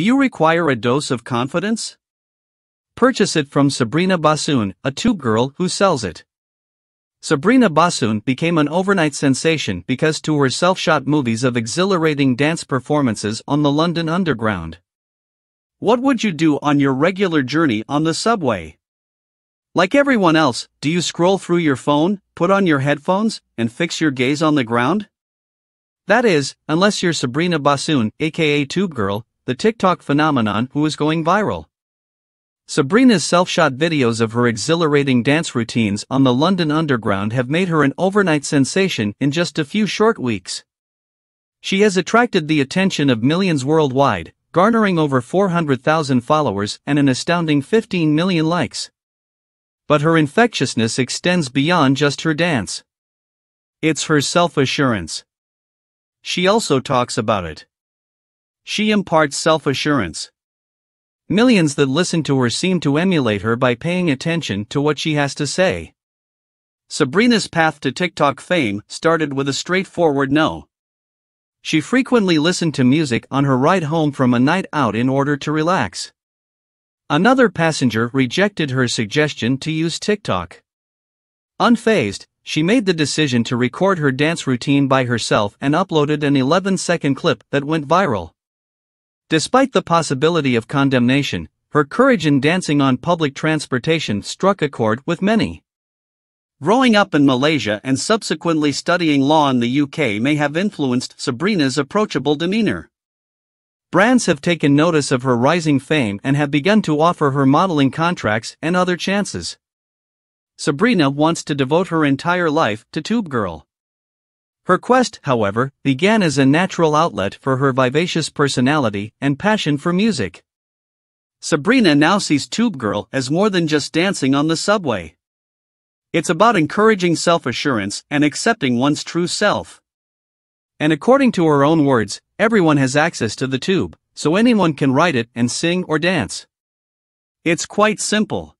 Do you require a dose of confidence? Purchase it from Sabrina Bahsoon, a Tube Girl who sells it. Sabrina Bahsoon became an overnight sensation because she herself shot movies of exhilarating dance performances on the London Underground. What would you do on your regular journey on the subway? Like everyone else, do you scroll through your phone, put on your headphones, and fix your gaze on the ground? That is, unless you're Sabrina Bahsoon, aka Tube Girl, the TikTok phenomenon who is going viral. Sabrina's self-shot videos of her exhilarating dance routines on the London Underground have made her an overnight sensation in just a few short weeks. She has attracted the attention of millions worldwide, garnering over 400,000 followers and an astounding 15 million likes. But her infectiousness extends beyond just her dance. It's her self-assurance. She also talks about it. She imparts self-assurance. Millions that listen to her seem to emulate her by paying attention to what she has to say. Sabrina's path to TikTok fame started with a straightforward no. She frequently listened to music on her ride home from a night out in order to relax. Another passenger rejected her suggestion to use TikTok. Unfazed, she made the decision to record her dance routine by herself and uploaded an 11-second clip that went viral. Despite the possibility of condemnation, her courage in dancing on public transportation struck a chord with many. Growing up in Malaysia and subsequently studying law in the UK may have influenced Sabrina's approachable demeanor. Brands have taken notice of her rising fame and have begun to offer her modeling contracts and other chances. Sabrina wants to devote her entire life to Tube Girl. Her quest, however, began as a natural outlet for her vivacious personality and passion for music. Sabrina now sees Tube Girl as more than just dancing on the subway. It's about encouraging self-assurance and accepting one's true self. And according to her own words, everyone has access to the tube, so anyone can ride it and sing or dance. It's quite simple.